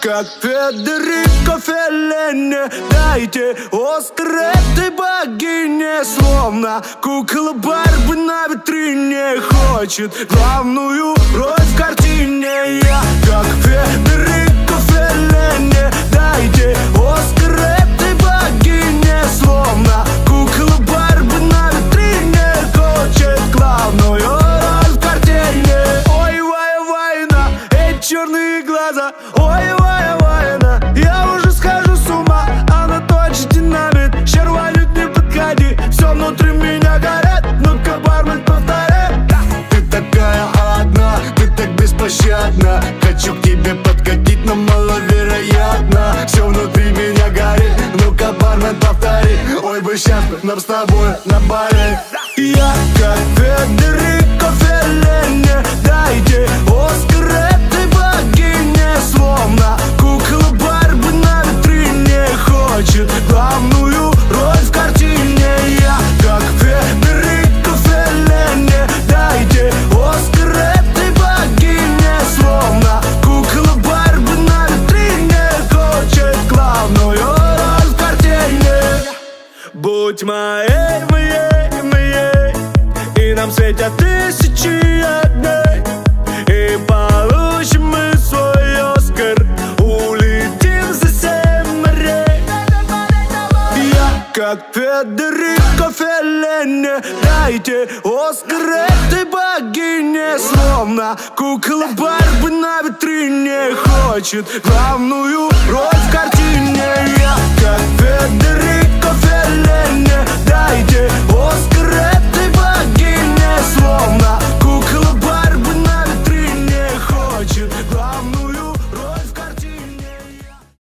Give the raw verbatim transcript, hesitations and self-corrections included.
Как Федерико Феллини, дайте Оскар этой богине. Словно кукла Барби на витрине, хочет главную роль в картине. Я как Федерико Феллини, дайте Оскар этой богине. Словно кукла Барби на витрине, хочет главную роль в картине. Ой, вай, вайна, эти черные глаза, ой, внутри меня горят, ну-ка, бармен, повторяй. Ты такая одна, ты так беспощадна. Хочу к тебе подкатить, но маловероятно. Все внутри меня горит, ну-ка, бармен, повтори. Ой, бы сейчас нам с тобой на баре. Я как Федерико Феллини, дайте Оскар этой богине. Словно кукла Барби на витрине, хочет главную роль в картине. Я как Федерико Феллини, дайте Оскар этой богине. Словно кукла Барби на витрине, хочет главную роль в картине. Будь моей, моей, моей, и нам светят тысячи одной. И получим мы свой Оскар, улетим за семь морей. Я как Федерико Феллини, дайте Оскар этой богине. Словно кукла Барби на витрине, хочет главную роль в картине. Я как Федерико Феллини, дайте